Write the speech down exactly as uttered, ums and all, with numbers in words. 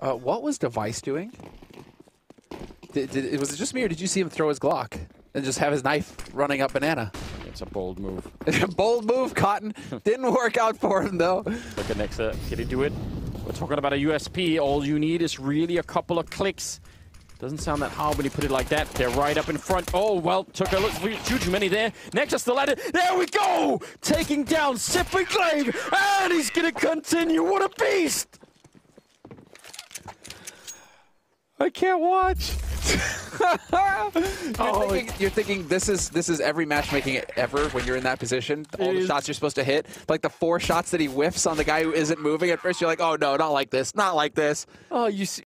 Uh, what was Device doing? Did, did, was it just me, or did you see him throw his Glock and just have his knife running up banana? It's a bold move. Bold move, Cotton. Didn't work out for him, though. Look at Nexa. Can he do it? We're talking about a U S P. All you need is really a couple of clicks. Doesn't sound that hard when you put it like that. They're right up in front. Oh, well, took a look. Too, too many there. Nexa still at it. There we go! Taking down Sip and Glaive. And he's going to continue. What a beast! I can't watch. you're, oh, thinking, you're thinking this is this is every matchmaking ever when you're in that position. All the shots you're supposed to hit, like the four shots that he whiffs on the guy who isn't moving at first. You're like, oh no, not like this, not like this. Oh, you see,